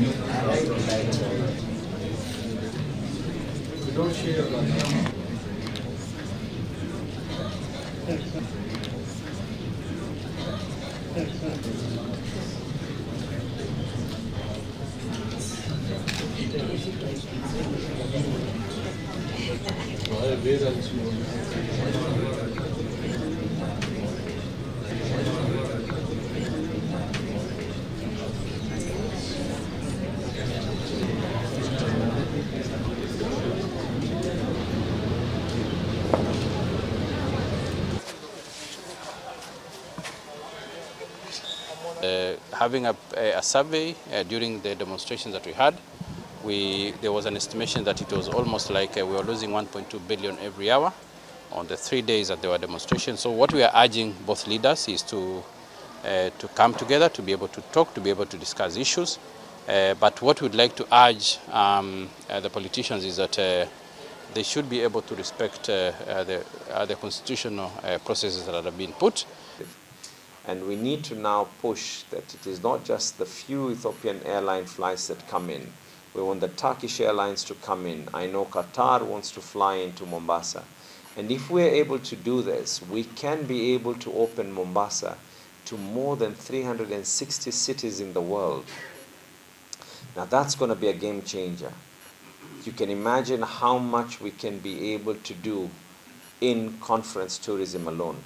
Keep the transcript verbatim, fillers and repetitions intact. We don't share that. Uh, having a, a survey uh, during the demonstrations that we had, we, there was an estimation that it was almost like uh, we were losing one point two billion every hour on the three days that there were demonstrations. So what we are urging both leaders is to, uh, to come together, to be able to talk, to be able to discuss issues. Uh, but what we'd like to urge um, uh, the politicians is that uh, they should be able to respect uh, uh, the, uh, the constitutional uh, processes that have been put. And we need to now push that it is not just the few Ethiopian airline flights that come in. We want the Turkish Airlines to come in. I know Qatar wants to fly into Mombasa. And if we're able to do this, we can be able to open Mombasa to more than three hundred sixty cities in the world. Now that's going to be a game changer. You can imagine how much we can be able to do in conference tourism alone.